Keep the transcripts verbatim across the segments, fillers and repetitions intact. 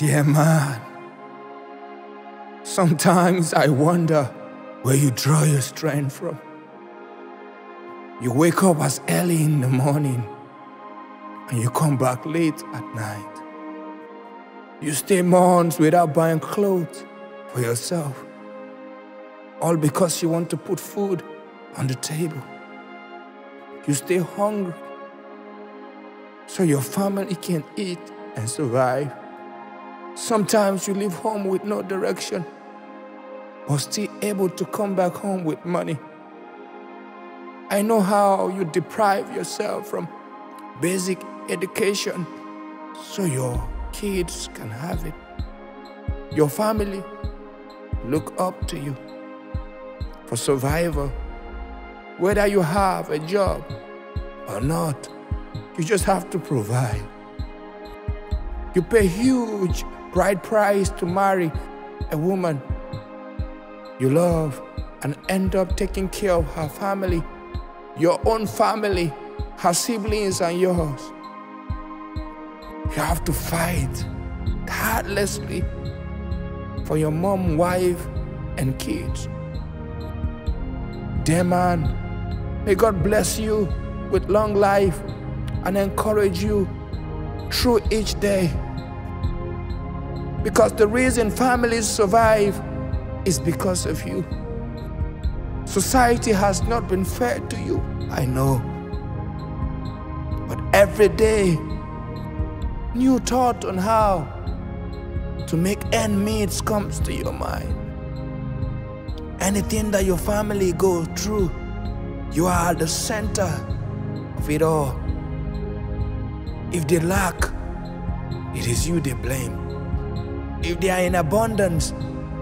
dear man. Sometimes I wonder where you draw your strength from. You wake up as early in the morning and you come back late at night. You stay months without buying clothes for yourself, all because you want to put food on the table. You stay hungry so your family can eat and survive. Sometimes you leave home with no direction, but still able to come back home with money. I know how you deprive yourself from basic education so your kids can have it. Your family look up to you for survival. Whether you have a job or not, you just have to provide. You pay huge bride price to marry a woman you love and end up taking care of her family, your own family, her siblings and yours. You have to fight tirelessly for your mom, wife and kids. Dear man, may God bless you with long life and encourage you through each day. Because the reason families survive is because of you. Society has not been fair to you, I know. But every day, new thought on how to make end meets comes to your mind. Anything that your family goes through, you are at the center of it all. If they lack, it is you they blame. If they are in abundance,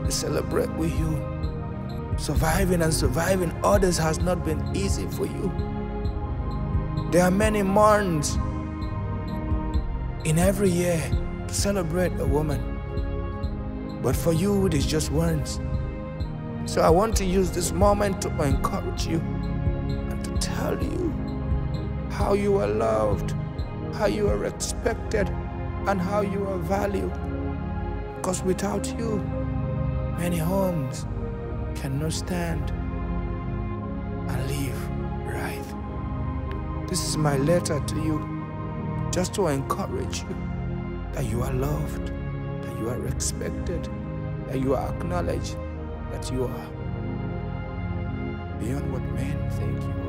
they celebrate with you. Surviving and surviving others has not been easy for you. There are many months in every year to celebrate a woman, but for you it is just once. So I want to use this moment to encourage you and to tell you how you are loved, how you are respected, and how you are valued. Because without you, many homes cannot stand and live right. This is my letter to you, just to encourage you that you are loved, that you are respected, that you are acknowledged, that you are beyond what men think you are.